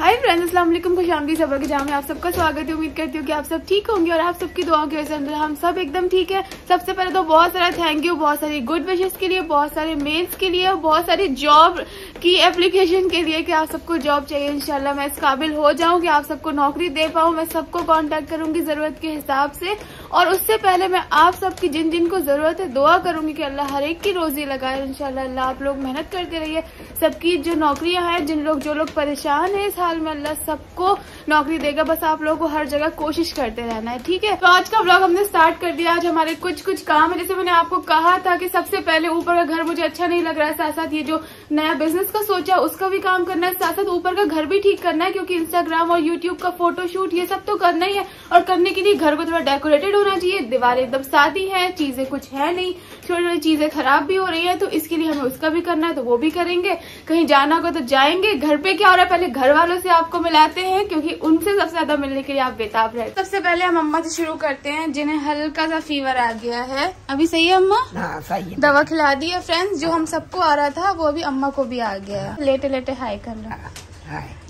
हाय friends, अस्सलामुअलैकुम। खुशामदीद सबर के जाम में आप सबका स्वागत है। उम्मीद करती हूँ कि आप सब ठीक होंगे और आप सबकी दुआओं की वजह से हम सब एकदम ठीक है। सबसे पहले तो बहुत सारा थैंक यू बहुत सारी गुड विशेस के लिए, बहुत सारे मेल्स के लिए, बहुत सारी जॉब की एप्लीकेशन के लिए कि आप सबको जॉब चाहिए। इंशाल्लाह मैं इस काबिल हो जाऊँ कि आप सबको नौकरी दे पाऊँ। मैं सबको कॉन्टेक्ट करूंगी जरूरत के हिसाब से, और उससे पहले मैं आप सबकी जिन जिनको जरूरत है दुआ करूंगी कि अल्लाह हर एक की रोजी लगाए। इंशाल्लाह आप लोग मेहनत करते रहिए। सबकी जो नौकरियां हैं, जिन लोग जो लोग परेशान हैं इस हाल में, अल्लाह सबको नौकरी देगा। बस आप लोगों को हर जगह कोशिश करते रहना है, ठीक है। तो आज का व्लॉग हमने स्टार्ट कर दिया। आज हमारे कुछ काम है। जैसे मैंने आपको कहा था कि सबसे पहले ऊपर का घर मुझे अच्छा नहीं लग रहा है, साथ साथ ये जो नया बिजनेस का सोचा उसका भी काम करना है, साथ साथ ऊपर का घर भी ठीक करना है, क्योंकि इंस्टाग्राम और यूट्यूब का फोटोशूट ये सब तो करना ही है। और करने के लिए घर को थोड़ा डेकोरेटेड होना चाहिए। दीवारें एकदम सादी है, चीजें कुछ है नहीं, छोटी छोटी चीजें खराब भी हो रही है, तो इसके लिए हमें उसका भी करना है, तो वो भी करेंगे। कहीं जाना होगा तो जाएंगे। घर पे क्या हो रहा है पहले घर वालों से आपको मिलाते हैं, क्योंकि उनसे सबसे ज्यादा मिलने के लिए आप बेताब रहे। सबसे पहले हम अम्मा से शुरू करते हैं, जिन्हें हल्का सा फीवर आ गया है। अभी सही है अम्मा? हाँ, सही है। दवा खिला दी है। फ्रेंड्स, जो हम सबको आ रहा था वो अभी अम्मा को भी आ गया है। लेटे लेटे हाई कर रहा है।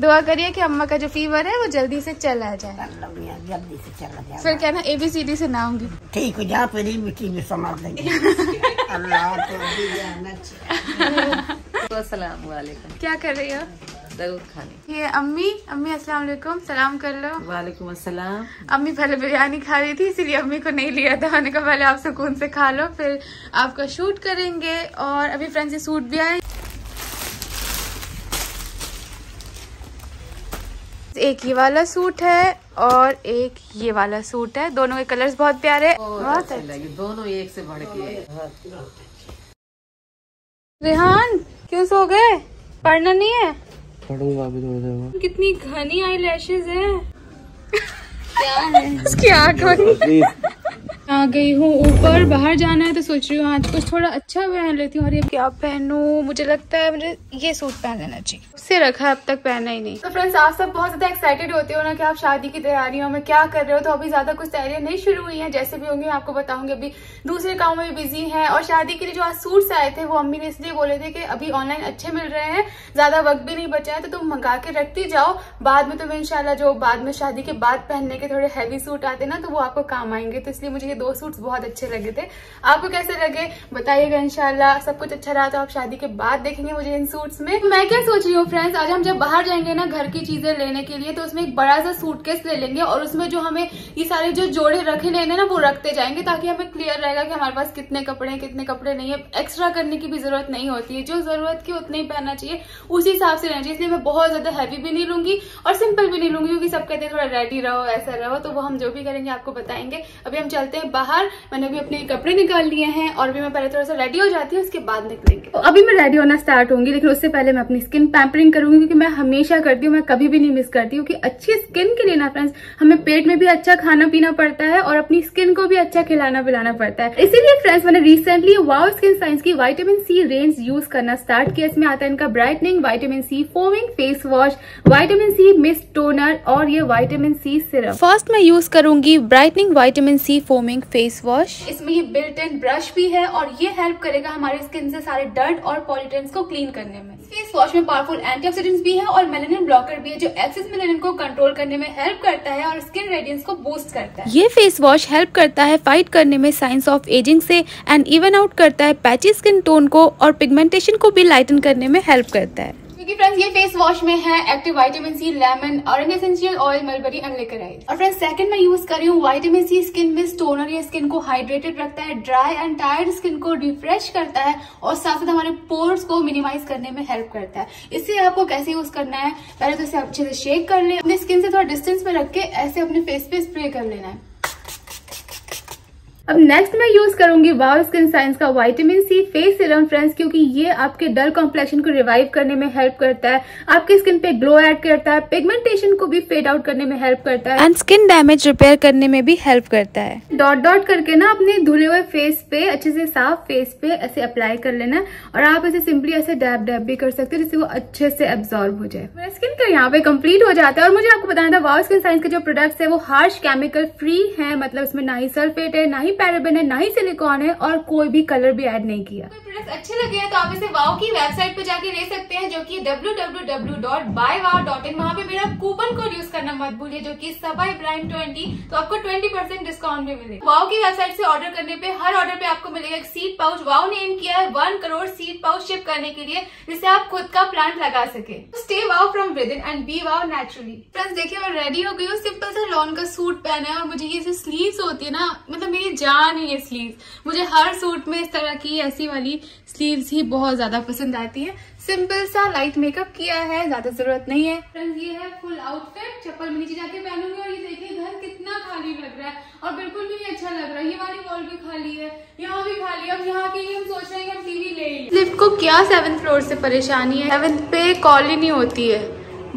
दुआ करिए कि अम्मा का जो फीवर है वो जल्दी से चला जाए। जल्दी से चला जाए, फिर कहना ABCD से ना होंगी। ठीक हो जा, परी मिट्टी में समाल देंगे। अल्लाह तो भी। अस्सलामुअलैकुम। क्या कर रही हो? दूध खाने। ये अम्मी अस्सलामुअलैकुम, सलाम कर लो। वालेकुम अस्सलाम। अम्मी पहले बिरयानी खा रही थी, इसलिए अम्मी को नहीं लिया था। मैंने कहा पहले आप सुकून से खा लो, फिर आपका शूट करेंगे। और अभी फ्रेंड्स ये सूट भी आए, एक ये वाला सूट है और एक ये वाला सूट है। दोनों के कलर्स बहुत प्यारे हैं। बहुत अच्छे, दोनों एक से बढ़ के। रेहान क्यों सो गए? पढ़ना नहीं है? पढ़ूंगा अभी थोड़ी देर में। कितनी घनी आई लैशेज है। क्या है उसकी आँख में? आ गई हूँ ऊपर, बाहर जाना है तो सोच रही हूँ आज कुछ थोड़ा अच्छा पहन लेती हूँ। और ये क्या पहनूं? मुझे लगता है मुझे ये सूट पहन लेना चाहिए, उससे रखा है अब तक पहना ही नहीं। तो फ्रेंड्स, आप सब बहुत ज्यादा एक्साइटेड होते हो ना कि आप शादी की तैयारियों में क्या कर रहे हो। तो अभी ज्यादा कुछ तैयारियां नहीं शुरू हुई है, जैसे भी होंगी मैं आपको बताऊंगी। अभी दूसरे कामों में बिजी है। और शादी के लिए जो आज सूट्स आए थे वो अम्मी ने इसलिए बोले थे कि अभी ऑनलाइन अच्छे मिल रहे हैं, ज्यादा वक्त भी नहीं बचा है, तो तुम मंगा के रखती जाओ। बाद में तुम्हें इंशाल्लाह जो बाद में शादी के बाद पहनने के थोड़े हैवी सूट आते ना, तो वो आपको काम आएंगे। तो इसलिए मुझे दो सूट्स बहुत अच्छे लगे थे। आपको कैसे लगे बताइएगा। इंशाल्लाह सब कुछ अच्छा रहा तो आप शादी के बाद देखेंगे मुझे इन सूट्स में। मैं क्या सोच रही हूँ फ्रेंड्स, आज हम जब बाहर जाएंगे ना घर की चीजें लेने के लिए, तो उसमें एक बड़ा सा सूटकेस ले लेंगे और उसमें जो हमें ये सारे जो जोड़े रखे लेने ना वो रखते जाएंगे, ताकि हमें क्लियर रहेगा कि हमारे पास कितने कपड़े हैं कितने कपड़े नहीं है। एक्स्ट्रा करने की भी जरूरत नहीं होती है, जो जरूरत की उतना ही पहनना चाहिए, उसी हिसाब से रहना चाहिए। इसलिए मैं बहुत ज्यादा हैवी भी नहीं लूंगी और सिंपल भी नहीं लूंगी, क्योंकि सब कहते हैं थोड़ा रेडी रहो ऐसा रहो। तो वो हम जो भी करेंगे आपको बताएंगे। अभी हम चलते बाहर। मैंने अभी अपने कपड़े निकाल लिए हैं और अभी मैं पहले थोड़ा सा रेडी हो जाती हूँ, उसके बाद निकलेंगे। तो अभी मैं रेडी होना स्टार्ट होंगी, लेकिन उससे पहले मैं अपनी स्किन पैम्परिंग करूंगी, क्योंकि मैं हमेशा करती हूँ, मैं कभी भी नहीं मिस करती हूँ। कि अच्छी स्किन के लिए ना फ्रेंड्स हमें पेट में भी अच्छा खाना पीना पड़ता है और अपनी स्किन को भी अच्छा खिलाना पिलाना पड़ता है। इसीलिए फ्रेंड्स मैंने रिसेंटली वाव स्किन साइंस की विटामिन C रेंज यूज करना स्टार्ट किया। इसमें आता है इनका brightening vitamin C foaming face wash, vitamin C mist toner और ये विटामिन C सिरप। फर्स्ट मैं यूज करूंगी brightening vitamin C foaming face wash. इसमें ये बिल्ट इन ब्रश भी है और ये हेल्प करेगा हमारी स्किन से सारे डर्ट और पॉल्यूटेंट्स को क्लीन करने में। फेस वॉश में पावरफुल एंटीऑक्सीडेंट्स भी है और मेलेनिन ब्लॉकर भी है, जो एक्सेस मेलेनिन को कंट्रोल करने में हेल्प करता है और स्किन रेडियंस को बूस्ट करता है। ये फेस वॉश हेल्प करता है फाइट करने में साइंस ऑफ एजिंग से एंड इवन आउट करता है पैची स्किन टोन को और पिगमेंटेशन को भी लाइटन करने में हेल्प करता है। फ्रेंड्स ये फेस वॉश में है active vitamin C, lemon, orange essential oil, mulberry and liquorice. और फ्रेंड्स सेकंड में यूज कर रही हूँ vitamin C skin mist toner. ये स्किन को हाइड्रेटेड रखता है, ड्राई एंड टायर्ड स्किन को रिफ्रेश करता है और साथ साथ हमारे पोर्स को मिनिमाइज करने में हेल्प करता है। इसे आपको कैसे यूज करना है, पहले तो इसे अच्छे से शेक कर ले, अपने स्किन से थोड़ा डिस्टेंस पे रख के ऐसे अपने फेस पे स्प्रे कर लेना है। अब नेक्स्ट मैं यूज करूंगी वाव स्किन साइंस का vitamin C face serum friends, क्योंकि ये आपके डल कॉम्प्लेक्शन को रिवाइव करने में हेल्प करता है, आपके स्किन पे ग्लो ऐड करता है, पिगमेंटेशन को भी फेड आउट करने में हेल्प करता है एंड स्किन डैमेज रिपेयर करने में भी हेल्प करता है। डॉट डॉट करके ना अपने धुले हुए फेस पे, अच्छे से साफ फेस पे ऐसे अप्लाई कर लेना। और आप इसे सिंपली ऐसे डैब डैब भी कर सकते हो, जिससे वो अच्छे से एब्जॉर्ब हो जाए। मेरा स्किन केयर यहाँ पे कम्प्लीट हो जाता है। और मुझे आपको बताना था वाव स्किन साइंस के जो प्रोडक्ट्स है वो हार्श केमिकल फ्री है, मतलब इसमें ना ही सल्फेट है ना ही पैराबेन है, ना ही सिलिकॉन है और कोई भी कलर भी ऐड नहीं किया। तो प्रोडक्ट अच्छे लगे हैं तो आप इसे वाओ की वेबसाइट पर जाके ले सकते हैं जो कि www.buywow.in। वहाँ पे मेरा कूपन कोड यूज करना मत भूलिए जो कि sababrand20, तो आपको 20% डिस्काउंट भी मिले। वाओ की वेबसाइट से ऑर्डर करने पे हर ऑर्डर पे आपको मिलेगा एक सीड पाउच। वाओ ने एम किया है 1 करोड़ सीड पाउच शिप करने के लिए जिससे आप खुद का प्लांट लगा सके। Stay wow from within and be wow naturally. Friends देखिए मैं रेडी हो गई हूँ, सिंपल सा लॉन का सूट पहना है और मुझे ये स्लीव्स होती है ना, मतलब मेरी जान है ये स्लीव्स। मुझे हर सूट में इस तरह की ऐसी वाली स्लीव्स ही बहुत ज्यादा पसंद आती है। सिंपल सा लाइट मेकअप किया है, ज्यादा जरूरत नहीं है। फ्रेंड्स ये है फुल आउटफिट, चप्पल में नीचे जाके पहनूंगी और ये देखिए घर कितना खाली लग रहा है और बिल्कुल भी अच्छा लग रहा है। ये वाली वॉल भी खाली है, यहाँ भी खाली है। अब यहाँ के लिए हम सोच रहे हैं कि हम टीवी ले लें। लिफ्ट को क्या 7th फ्लोर से परेशानी है, 7th पे कॉल ही नहीं होती है,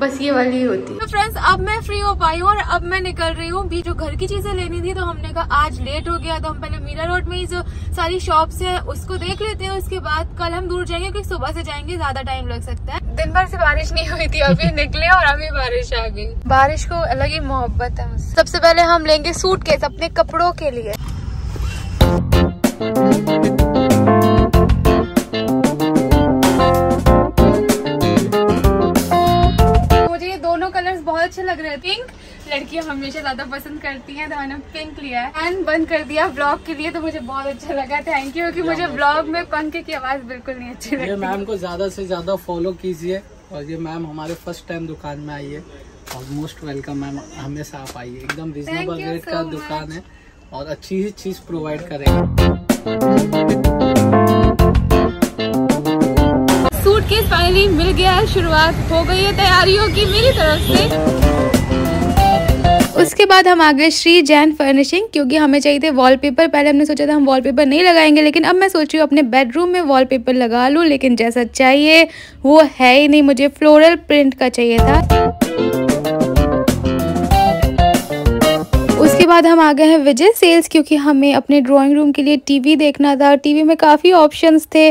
बस ये वाली होती है। तो फ्रेंड्स अब मैं फ्री हो पाई हूँ और अब मैं निकल रही हूँ। भी जो घर की चीजें लेनी थी तो हमने कहा आज लेट हो गया तो हम पहले मीरा रोड में ही जो सारी शॉप्स है उसको देख लेते हैं, उसके बाद कल हम दूर जाएंगे क्योंकि सुबह से जाएंगे, ज्यादा टाइम लग सकता है। दिन भर से बारिश नहीं हुई थी, अभी निकले और अभी बारिश आ गई। बारिश को अलग ही मोहब्बत है। सबसे पहले हम लेंगे सूटकेस अपने कपड़ों के लिए। अच्छे लग रहे हैं, पिंक लड़कियां हमेशा ज्यादा पसंद करती हैं तो मैंने पिंक लिया है। फैन बंद कर दिया ब्लॉग के लिए तो मुझे बहुत अच्छा लगा, थैंक यू, क्योंकि मुझे ब्लॉग में पंखे की आवाज बिल्कुल नहीं अच्छी लगती। मैम को ज्यादा से ज्यादा फॉलो कीजिए और ये मैम हमारे फर्स्ट टाइम दुकान में आई है और मोस्ट वेलकम मैम, हमेशा आप आइए, एकदम रिजनेबल रेट का दुकान है और अच्छी ही चीज प्रोवाइड करेंगे। सूटकेस फाइनली मिल गया है, शुरुआत हो गई है तैयारियों की मेरी तरफ से। उसके बाद हम आ गए श्री जैन फर्निशिंग क्योंकि हमें चाहिए थे वॉलपेपर। पहले हमने सोचा था हम वॉलपेपर नहीं लगाएंगे लेकिन अब मैं सोच रही हूँ अपने बेडरूम में वॉलपेपर लगा लूँ, लेकिन जैसा चाहिए वो है ही नहीं, मुझे फ्लोरल प्रिंट का चाहिए था। उसके बाद हम आ गए हैं विजय सेल्स क्योंकि हमें अपने ड्राइंग रूम के लिए टीवी देखना था। टीवी में काफ़ी ऑप्शंस थे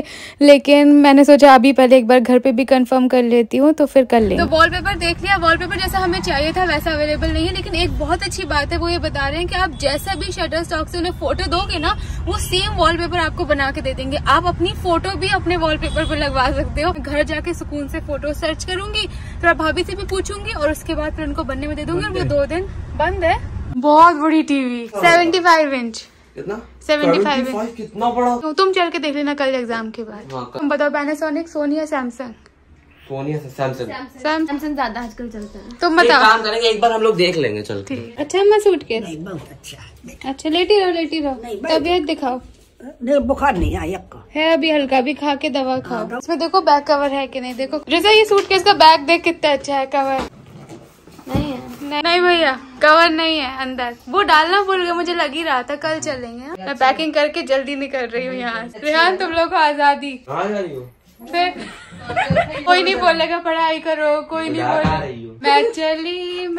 लेकिन मैंने सोचा अभी पहले एक बार घर पे भी कंफर्म कर लेती हूँ तो फिर कर लेंगे। तो वॉलपेपर देख लिया, वॉलपेपर जैसा हमें चाहिए था वैसा अवेलेबल नहीं है, लेकिन एक बहुत अच्छी बात है वो ये बता रहे हैं कि आप जैसा भी शटर स्टॉक से उन्हें फोटो दोगे ना वो सेम वॉलपेपर आपको बना के दे देंगे। आप अपनी फोटो भी अपने वॉलपेपर पर लगवा सकते हो। घर जाके सुकून से फोटो सर्च करूंगी, थोड़ा भाभी से भी पूछूंगी और उसके बाद फिर उनको बनने में दे दूंगी। और वो 2 दिन बंद है। बहुत बड़ी टीवी, 75 इंच, कितना 75 इंच, कितना बड़ा। तो तुम चल के देख लेना कल एग्जाम के बाद। तुम बताओ पैनासोनिक, सोनी या सैमसंग? सोनी से सैमसंग ज्यादा आजकल चलता है। तुम बताओ। काम करेंगे, एक बार हम लोग देख लेंगे, चलते हैं। अच्छा मैं सूटकेस, अच्छा लेटी रहो लेटी रहो, तबियत दिखाओ। नहीं बुखार नहीं आई आपको? है अभी हल्का, भी खा के दवा खाओ। इसमें देखो बैक कवर है कि नहीं, देखो जैसा ये सूटकेस का बैग देख कितना अच्छा है, कवर नहीं है। नहीं भैया कवर नहीं है अंदर, वो डालना भूल गए, मुझे लग ही रहा था कल चलेंगे। मैं पैकिंग करके जल्दी निकल रही हूँ यहाँ से। रेहान तुम लोग को आजादी, फिर कोई नहीं बोलेगा पढ़ाई करो, कोई नहीं बोलेगा।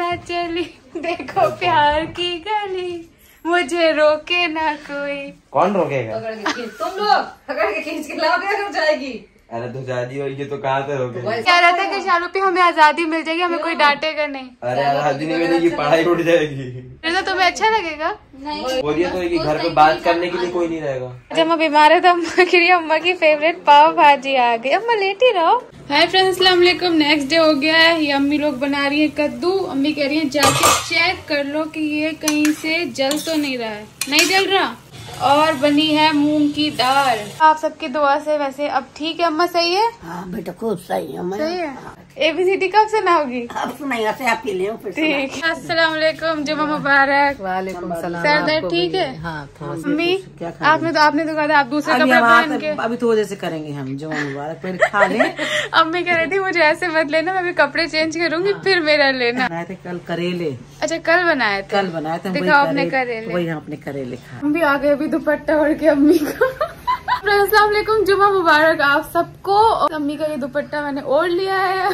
मैं चली देखो प्यार की गली, मुझे रोके ना कोई। कौन रोकेगा? तुम लोग पकड़ के खींच के लाओगे जाएगी। अरे तो आजादी होगी तो कहाँ से होगी? कह रहा था कि शाहरुखी हमें आजादी मिल जाएगी, हमें कोई डांटेगा नहीं। अरे आजादी नहीं मिलेगी, पढ़ाई उठ जाएगी। तो तुम्हें अच्छा लगेगा? नहीं। बोलिए तो कि घर पे बात करने के लिए कोई नहीं रहेगा। जब मैं बीमार है तो अम्मा के लिए अम्मा की फेवरेट पाव भाजी आ गई। अम्मा लेटी रहो। हाय फ्रेंड्स अस्सलामुअलैकुम। नेक्स्ट डे हो गया है, ये अम्मी लोग बना रही है कद्दू। अम्मी कह रही है जाके चेक कर लो कि ये कहीं से जल तो नहीं रहा है, नहीं जल रहा। और बनी है मूंग की दाल। आप सबकी दुआ से वैसे अब ठीक है अम्मा, सही है? हाँ बेटा खूब सही है, सही है। ABCD कब सुनाओगी? अब सुनाइए से आपके लिए ठीक है। अस्सलामुअलैकुम, जुम्मा मुबारक। वालेकुम सलाम। सर दर्द ठीक है? हाँ मम्मी आपने तो कहा था आप दूसरे कपड़ा पहन के, अभी तो वजह से करेंगे हम जुम्मा मुबारक, फिर खा लें। अम्मी कह रही थी मुझे ऐसे मत लेना, मैं अभी कपड़े चेंज करूंगी फिर मेरा लेना। बनाए थे कल करेले। अच्छा कल बनाए थे? कल बनाए थे, दिखाओ अपने करेले। वही अपने करेले खाए। हम भी आ गए दुपट्टा ओढ़ के अम्मी को। अस्सलामुअलैकुम, जुम्मा मुबारक आप सबको। अम्मी का ये दुपट्टा मैंने ओढ़ लिया है।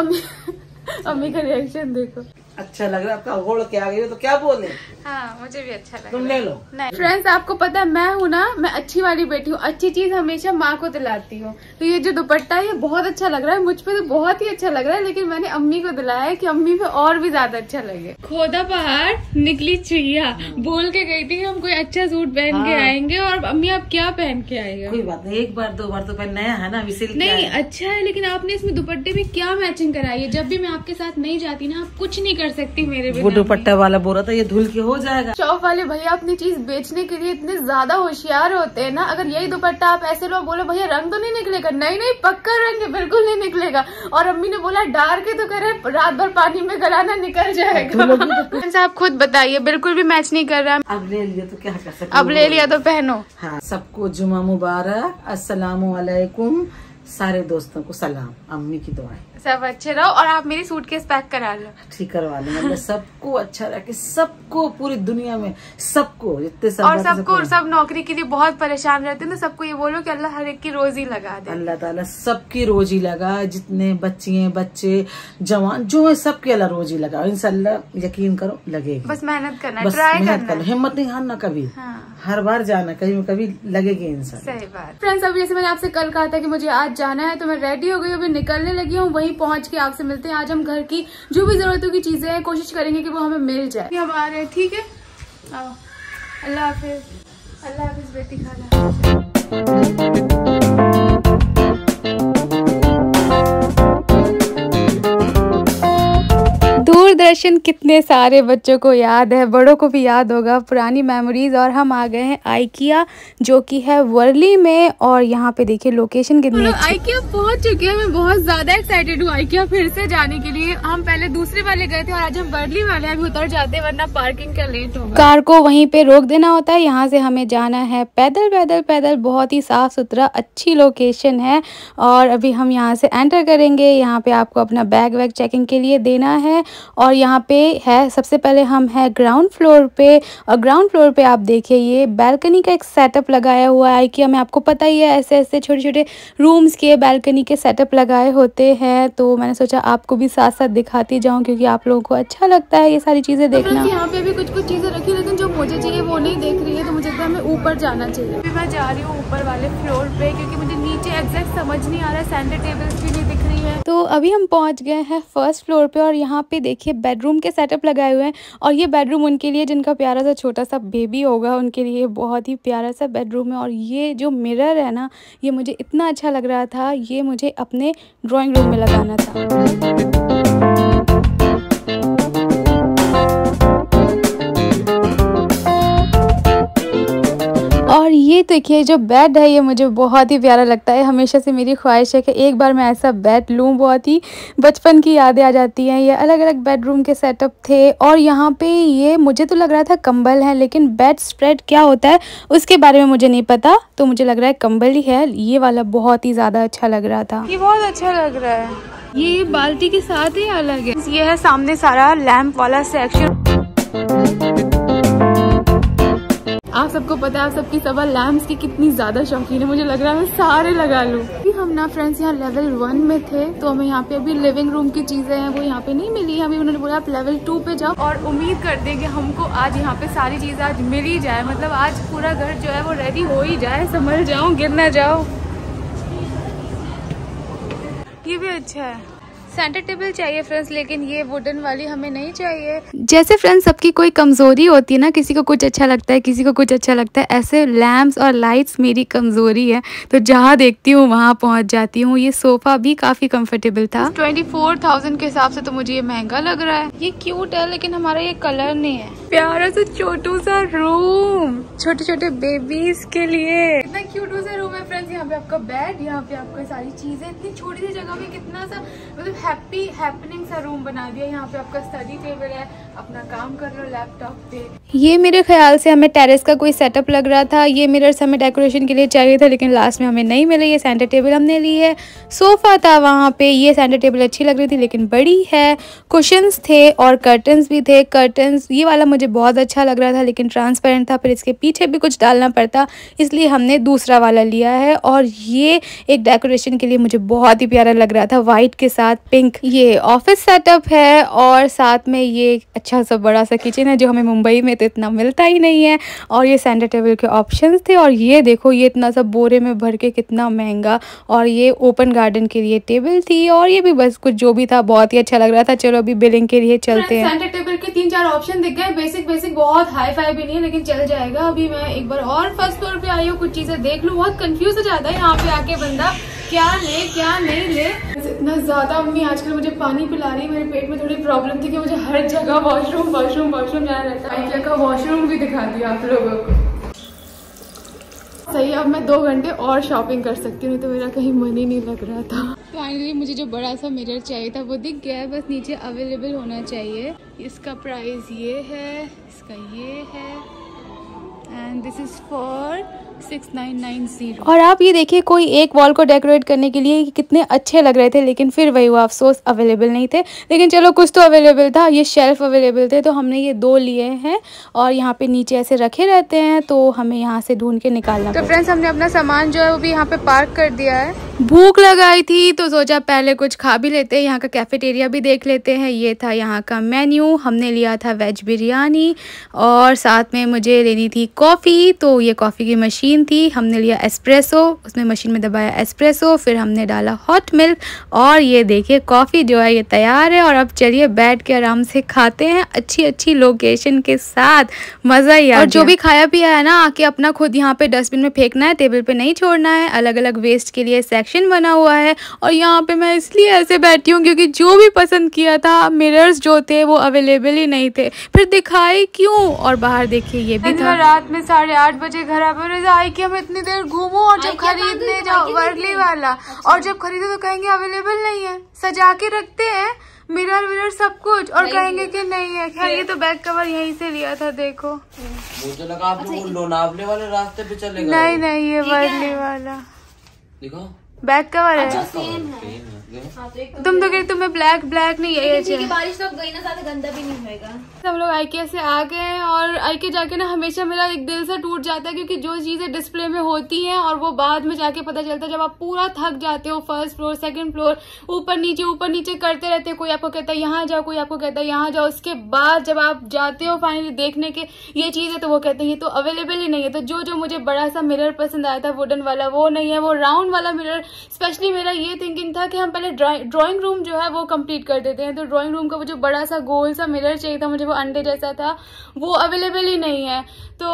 अम्मी का रिएक्शन देखो। अच्छा लग रहा है आपका, ओढ़ के आ गई तो क्या बोले? हाँ मुझे भी अच्छा लगा। तुम ले लो। नहीं फ्रेंड्स आपको पता मैं हूँ ना, मैं अच्छी वाली बेटी हूँ, अच्छी चीज हमेशा माँ को दिलाती हूँ। तो ये जो दुपट्टा है ये बहुत अच्छा लग रहा है, मुझ पे तो बहुत ही अच्छा लग रहा है, लेकिन मैंने अम्मी को दिलाया है कि अम्मी पे और भी ज्यादा अच्छा लगे। खोदा पहाड़ निकली चुहिया, बोल के गई थी हम कोई अच्छा सूट पहन के आएंगे, और अम्मी आप क्या पहन के आएगा? कोई बात नहीं, एक बार दो बार तो पहनना है ना। नहीं अच्छा है, लेकिन आपने इसमें दुपट्टे में क्या मैचिंग कराई है? जब भी मैं आपके साथ नहीं जाती ना आप कुछ नहीं कर सकती मेरे बिना। वो दुपट्टा वाला बोल रहा था ये धुल के हो जाएगा। शॉप वाले भैया अपनी चीज बेचने के लिए इतने ज्यादा होशियार होते हैं ना। अगर यही दुपट्टा आप ऐसे लो, बोलो भैया रंग तो नहीं निकलेगा, नहीं नहीं पक्का रंग है, बिल्कुल नहीं निकलेगा। और अम्मी ने बोला डार्क है तो करे रात भर पानी में गलाना निकल जाएगा। आप खुद बताइए बिल्कुल भी मैच नहीं कर रहा है। अब ले लिया तो क्या कर सकते, अब ले लिया तो पहनो। हाँ सबको जुमा मुबारक, अस्सलामुअलैकुम, सारे दोस्तों को सलाम, अम्मी की दुआएं, सब अच्छे रहो। और आप मेरी सूटकेस पैक करा लो। ठीक करवा लो, मतलब सबको अच्छा रखे, सबको पूरी दुनिया में सबको जितने सब, और सबको सब नौकरी के लिए बहुत परेशान रहते हैं, तो सबको ये बोलो कि अल्लाह हर एक की रोजी लगा दे। अल्लाह ताला सबकी रोजी लगाए, जितने बच्चियाँ बच्चे जवान जो है सबके अल्लाह रोजी लगाओ। इंशाल्लाह यकीन करो लगेगी, बस मेहनत करना, ट्राई करना, हिम्मत नहीं हारना कभी, हर बार जाना, कहीं कभी लगेगी इंसान। सही बात। फ्रेंड्स अभी जैसे मैंने आपसे कल कहा था कि मुझे आज जाना है, तो मैं रेडी हो गई, अभी निकलने लगी हूँ, वहीं पहुँच के आपसे मिलते हैं। आज हम घर की जो भी जरूरतों की चीजें हैं कोशिश करेंगे कि वो हमें मिल जाए। हम आ रहे हैं, ठीक है, अल्लाह हाफिज। अल्लाह हाफिज बेटी, खाला दर्शन। कितने सारे बच्चों को याद है, बड़ों को भी याद होगा पुरानी मेमोरीज। और हम आ गए हैं आइकिया जो कि है वर्ली में, और यहाँ पे देखिए लोकेशन कितनी अच्छी। आइकिया पहुँच चुके हैं, मैं बहुत ज्यादा एक्साइटेड हूँ आइकिया फिर से जाने के लिए। हम पहले दूसरे वाले गए थे और आज हम वर्ली वाले अभी उतर जाते, वरना पार्किंग का लेट होगा। कार को वहीं पे रोक देना होता है, यहाँ से हमें जाना है पैदल पैदल पैदल। बहुत ही साफ सुथरा अच्छी लोकेशन है, और अभी हम यहाँ से एंटर करेंगे। यहाँ पे आपको अपना बैग वैग चेकिंग के लिए देना है, और यहाँ पे है सबसे पहले हम है ग्राउंड फ्लोर पे, और ग्राउंड फ्लोर पे आप देखिए ये बालकनी का एक सेटअप लगाया हुआ है आइकिया में। आपको पता ही है ऐसे ऐसे छोटे छोटे रूम्स के बालकनी के सेटअप लगाए होते हैं, तो मैंने सोचा आपको भी साथ साथ दिखाती जाऊँ, क्योंकि आप लोगों को अच्छा लगता है ये सारी चीज़ें देखना। यहाँ पे भी कुछ कुछ चीज़ें रखी, लेकिन जो मुझे चाहिए वो नहीं देख रही है, तो मुझे हमें ऊपर जाना चाहिए। अभी मैं जा रही हूँ ऊपर वाले फ्लोर पर, क्योंकि मुझे नीचे एग्जैक्ट समझ नहीं आ रहा है, सेंटर टेबल्स भी नहीं दिख रही है। तो अभी हम पहुँच गए हैं फर्स्ट फ्लोर पर, और यहाँ पे देखिए बेडरूम के सेटअप लगाए हुए हैं, और ये बेडरूम उनके लिए जिनका प्यारा सा छोटा सा बेबी होगा, उनके लिए बहुत ही प्यारा सा बेडरूम है। और ये जो मिरर है ना, ये मुझे इतना अच्छा लग रहा था, ये मुझे अपने ड्राइंग रूम में लगाना था। और ये देखिए जो बेड है ये मुझे बहुत ही प्यारा लगता है, हमेशा से मेरी ख्वाहिश है कि एक बार मैं ऐसा बेड लूँ, बहुत ही बचपन की यादें आ जाती हैं। ये अलग अलग बेडरूम के सेटअप थे, और यहाँ पे ये मुझे तो लग रहा था कंबल है, लेकिन बेड स्प्रेड क्या होता है उसके बारे में मुझे नहीं पता, तो मुझे लग रहा है कंबल ही है। ये वाला बहुत ही ज़्यादा अच्छा लग रहा था, ये बहुत अच्छा लग रहा है। ये बाल्टी के साथ ही अलग है। ये है सामने सारा लैम्प वाला सेक्शन। आप सबको पता है आप सबकी सवा लैम्प्स की कितनी ज्यादा शौकीन है, मुझे लग रहा है मैं सारे लगा लूँ। अभी हम ना फ्रेंड्स यहाँ लेवल 1 में थे, तो हमें यहाँ पे अभी लिविंग रूम की चीजें हैं वो यहाँ पे नहीं मिली, हमें उन्होंने बोला आप लेवल 2 पे जाओ। और उम्मीद करते हैं कि हमको आज यहाँ पे सारी चीजें आज मिल ही जाए, मतलब आज पूरा घर जो है वो रेडी हो ही जाए, संभल जाओ गिर ना जाओ। ये भी अच्छा है, सेंटर टेबल चाहिए फ्रेंड्स, लेकिन ये वुडन वाली हमें नहीं चाहिए। जैसे फ्रेंड्स सबकी कोई कमजोरी होती है ना, किसी को कुछ अच्छा लगता है किसी को कुछ अच्छा लगता है, ऐसे लैम्प्स और लाइट्स मेरी कमजोरी है, तो जहाँ देखती हूँ वहाँ पहुँच जाती हूँ। ये सोफा भी काफी कंफर्टेबल था। 24,000 के हिसाब से तो मुझे ये महंगा लग रहा है। ये क्यूट है, लेकिन हमारा ये कलर नहीं है। प्यारा सा छोटू सा रूम, छोटे छोटे बेबीज के लिए इतना क्यूट सा रूम है फ्रेंड्स। यहाँ पे आपका बेड, यहाँ पे आपका सारी चीजें, इतनी छोटी सी जगह में कितना सा मतलब हैप्पी हैपनिंग सा रूम बना दिया। यहाँ पे आपका स्टडी टेबल है, अपना काम कर लो लैपटॉप पे। ये मेरे ख्याल से हमें टेरेस का कोई सेटअप लग रहा था, ये मिरर्स हमें डेकोरेशन के लिए चाहिए था, लेकिन लास्ट में हमें नहीं मिले। ये सेंटर टेबल हमने ली है, सोफा था वहाँ पे, ये सेंटर टेबल अच्छी लग रही थी लेकिन बड़ी है, कुशंस थे और कर्टन्स भी थे। कर्टन्स ये वाला मुझे बहुत अच्छा लग रहा था लेकिन ट्रांसपेरेंट था, फिर इसके पीछे भी कुछ डालना पड़ता, इसलिए हमने दूसरा वाला लिया है। और ये एक डेकोरेशन के लिए मुझे बहुत ही प्यारा लग रहा था, वाइट के साथ पिंक। ये ऑफिस सेटअप है और साथ में ये अच्छा सा बड़ा सा किचन है जो हमें मुंबई में तो इतना मिलता ही नहीं है। और ये सेंटर टेबल के ऑप्शंस थे और ये देखो ये इतना सा बोरे में भर के कितना महंगा। और ये ओपन गार्डन के लिए टेबल थी और ये भी बस कुछ जो भी था बहुत ही अच्छा लग रहा था। चलो अभी बिलिंग के लिए चलते हैं। सेंटर टेबल के 3-4 ऑप्शन दिख गए, बेसिक बहुत हाई फाई भी नहीं है लेकिन चल जाएगा। अभी मैं एक बार और फर्स्ट फ्लोर पे आई हूँ, कुछ चीजें देख लूँ। बहुत कंफ्यूज हो जाता है यहाँ पे आके बंदा क्या ले क्या नहीं ले। इतना ज्यादा अम्मी आजकल मुझे पानी पिला रही है, मेरे पेट में थोड़ी प्रॉब्लम थी कि मुझे हर जगह वॉशरूम वॉशरूम वॉशरूम जाना रहता है। IKEA का वॉशरूम भी दिखा दिया आप लोगों को। सही, अब मैं 2 घंटे और शॉपिंग कर सकती हूँ, तो मेरा कहीं मन ही नहीं लग रहा था। फाइनली मुझे जो बड़ा सा मिरर चाहिए था वो दिख गया है, बस नीचे अवेलेबल होना चाहिए। इसका प्राइस ये है, इसका ये है, एंड दिस इज फॉर 6990। और आप ये देखिए कोई एक वॉल को डेकोरेट करने के लिए कितने अच्छे लग रहे थे, लेकिन फिर वही हुआ, अफसोस अवेलेबल नहीं थे। लेकिन चलो कुछ तो अवेलेबल था, ये शेल्फ अवेलेबल थे तो हमने ये 2 लिए हैं। और यहाँ पे नीचे ऐसे रखे रहते हैं तो हमें यहाँ से ढूंढ के निकालना। तो फ्रेंड्स हमने अपना सामान जो है वो भी यहाँ पे पार्क कर दिया है। भूख लगाई थी तो सोचा पहले कुछ खा भी लेते हैं, यहाँ का कैफेटेरिया भी देख लेते हैं। ये था यहाँ का मेन्यू, हमने लिया था वेज बिरयानी और साथ में मुझे लेनी थी कॉफ़ी। तो ये कॉफ़ी की मशीन थी, हमने लिया एस्प्रेसो, उसमें मशीन में दबाया एस्प्रेसो, फिर हमने डाला हॉट मिल्क। और ये देखिए कॉफ़ी जो है ये तैयार है और अब चलिए बैठ के आराम से खाते हैं अच्छी अच्छी लोकेशन के साथ, मज़ा ही आ। और जो भी खाया पिया है ना आके अपना खुद यहाँ पे डस्टबिन में फेंकना है, टेबल पे नहीं छोड़ना है। अलग अलग वेस्ट के लिए सेक्शन बना हुआ है। और यहाँ पे मैं इसलिए ऐसे बैठी हूँ क्योंकि जो भी पसंद किया था मिरर्स जो थे वो अवेलेबल ही नहीं थे, फिर दिखाए क्यों। और बाहर देखिए ये भी था, रात में 8:30 बजे घर आ IKEA में इतनी देर घूमो और जब खरीदने जाओ वर्ली वाला, और जब खरीदो तो कहेंगे अवेलेबल नहीं है। सजा के रखते हैं मिरर विरर सब कुछ और कहेंगे कि नहीं है। खैर ये तो बैग कवर यहीं से लिया था, देखो मुझे लगा आप लोग लोनावले वाले रास्ते पे चले गए। नहीं नहीं ये वर्ली वाला देखो बैग कवर है। तुम तो कह तुम्हें ब्लैक ब्लैक नहीं है, बारिश तो गई ना, ज्यादा गंदा भी नहीं होगा। हम लोग IKEA से आ गए हैं और IKEA जाके ना हमेशा मेरा एक दिल से टूट जाता है क्योंकि जो चीजें डिस्प्ले में होती हैं और वो बाद में जाके पता चलता है। जब आप पूरा थक जाते हो, फर्स्ट फ्लोर सेकंड फ्लोर ऊपर नीचे करते रहते हो, कोई आपको कहता है यहाँ जाओ, कोई आपको कहता है यहाँ जाओ, उसके बाद जब आप जाते हो फाइनली देखने के ये चीज है तो वो कहते हैं ये तो अवेलेबल ही नहीं है। तो जो जो मुझे बड़ा सा मिरर पसंद आया था वुडन वाला वो नहीं है, वो राउंड वाला मिरर। स्पेशली मेरा ये थिंकिंग था कि हम पहले ड्रॉइंग रूम जो है वो कम्प्लीट कर देते हैं, तो ड्रॉइंग रूम का वो जो बड़ा सा गोल सा मिरर चाहिए था मुझे, वो अंडे जैसा था, वो अवेलेबल ही नहीं है। तो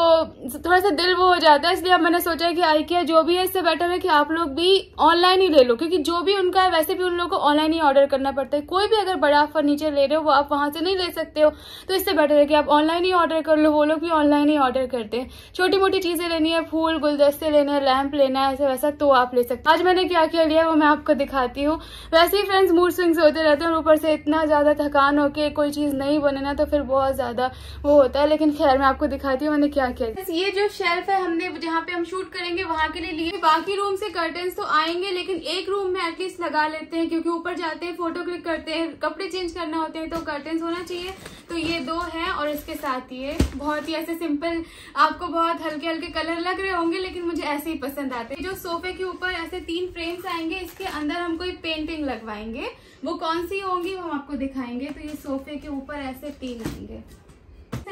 थोड़ा सा दिल वो हो जाता है, इसलिए अब मैंने सोचा कि IKEA जो भी है इससे बेटर है कि आप लोग भी ऑनलाइन ही ले लो, क्योंकि जो भी उनका है वैसे भी उन लोगों को ऑनलाइन ही ऑर्डर करना पड़ता है। कोई भी अगर बड़ा फर्नीचर ले रहे हो वो आप वहां से नहीं ले सकते हो, तो इससे बेटर है कि आप ऑनलाइन ही ऑर्डर कर लो। वो लोग भी ऑनलाइन ही ऑर्डर करते हैं। छोटी मोटी चीजें लेनी है, फूल गुलदस्ते लेने हैं, लैंप लेना है, ऐसे वैसा तो आप ले सकते। आज मैंने क्या क्या लिया वो मैं आपको दिखाती हूँ। वैसे ही फ्रेंड्स मूड स्विंग्स होते रहते हैं और ऊपर से इतना ज्यादा थकान होके कोई चीज नहीं बने ना तो फिर बहुत ज्यादा वो होता है। लेकिन खैर मैं आपको दिखाती हूँ मैंने क्या क्या। ये जो शेल्फ है हमने जहाँ पे हम शूट करेंगे वहाँ के लिए लिए। बाकी रूम से कर्टन्स तो आएंगे लेकिन एक रूम में एटलीस्ट लगा लेते हैं, क्योंकि ऊपर जाते हैं फोटो क्लिक करते हैं, कपड़े चेंज करना होते हैं तो कर्टन्स होना चाहिए। तो ये 2 हैं और इसके साथ ये बहुत ही ऐसे सिंपल, आपको बहुत हल्के हल्के कलर लग रहे होंगे लेकिन मुझे ऐसे ही पसंद आते हैं। जो सोफे के ऊपर ऐसे 3 फ्रेम्स आएंगे, इसके अंदर हम कोई पेंटिंग लगवाएंगे, वो कौन सी होंगी हम आपको दिखाएंगे। तो ये सोफे के ऊपर ऐसे 3 आएंगे।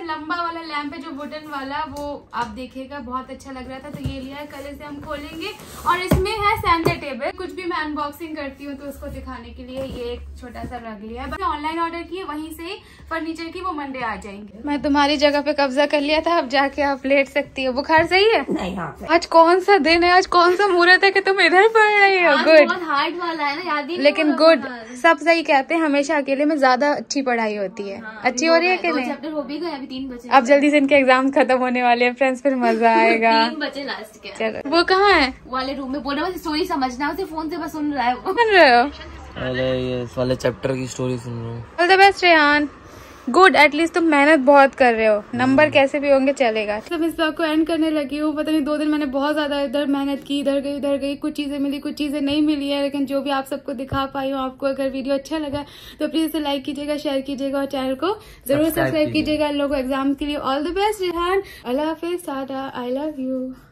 लंबा वाला लैंप है जो वुडन वाला, वो आप देखिएगा बहुत अच्छा लग रहा था तो ये लिया है। कल इसे हम खोलेंगे। और इसमें है सेंटर टेबल, कुछ भी मैं अनबॉक्सिंग करती हूँ तो उसको दिखाने के लिए ये एक छोटा सा रख लिया है। ऑनलाइन ऑर्डर किए, वहीं से फर्नीचर की वो मंडे आ जाएंगे। मैं तुम्हारी जगह पे कब्जा कर लिया था, अब जाके आप लेट सकती हो। बुखार सही है? नहीं। आज कौन सा दिन है, आज कौन सा मुहूर्त है कि तुम इधर पड़ रही हो। गुड, हार्ड वाला है ना, याद ही। लेकिन गुड, सब सही कहते हैं, हमेशा अकेले में ज्यादा अच्छी पढ़ाई होती है। अच्छी हो रही है कि नहीं? अब जल्दी से इनके एग्जाम खत्म होने वाले हैं फ्रेंड्स, फिर मजा आएगा। 3 बचे लास्ट के। चलो वो कहाँ है? वाले रूम में। बोला बस स्टोरी समझना, उसे फोन से बस सुन रहा है। सुन रहे हो? अरे ये वाले चैप्टर की स्टोरी सुन रहा हूँ। All the best Rehan. Good, at least तुम मेहनत बहुत कर रहे हो, नंबर कैसे भी होंगे चलेगा। तो मैं इस ब्लॉग को एंड करने लगी हूँ। पता नहीं 2 दिन मैंने बहुत ज्यादा इधर मेहनत की, इधर गई, कुछ चीजें मिली कुछ चीजें नहीं मिली है, लेकिन जो भी आप सबको दिखा पाई हूँ, आपको अगर वीडियो अच्छा लगा तो प्लीज इसे लाइक कीजिएगा, शेयर कीजिएगा और चैनल को जरूर सब्सक्राइब कीजिएगा। लोगों को एग्जाम के लिए ऑल द बेस्ट। रिहान, अल्लाह हाफिज़, सादा, आई लव यू।